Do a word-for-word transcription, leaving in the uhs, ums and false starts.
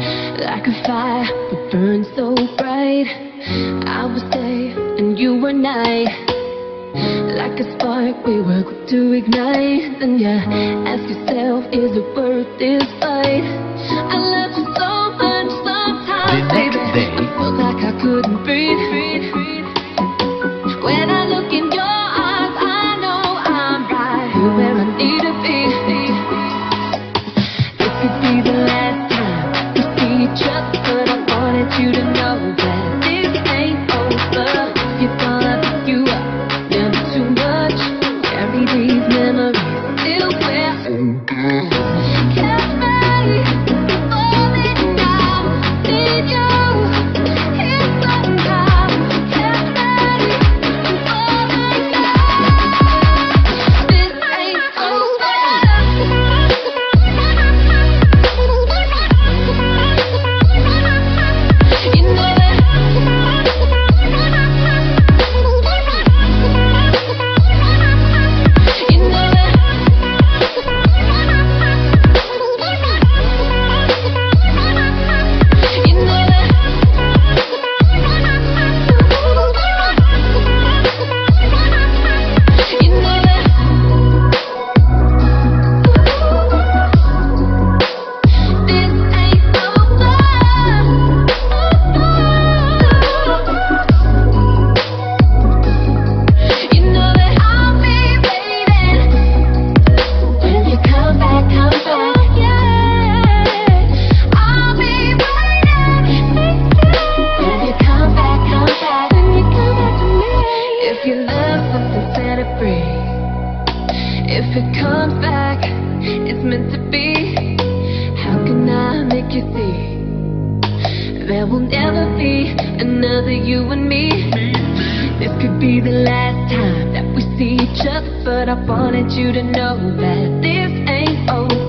Like a fire that burns so bright, I was day and you were night. Like a spark we were quick to ignite. And yeah, ask yourself, is it worth this fight? I loved you so much sometimes, the next baby day. I felt like I couldn't breathe, breathe, breathe. When I look in your eyes, I know I'm right here where I need to be. It could be the last time we see each other, but I wanted you to know that this ain't over. You thought I picked you up, never too much. Carry these memories still with me. Catch me. If it comes back, it's meant to be. How can I make you see? There will never be another you and me. This could be the last time that we see each other, but I wanted you to know that this ain't over.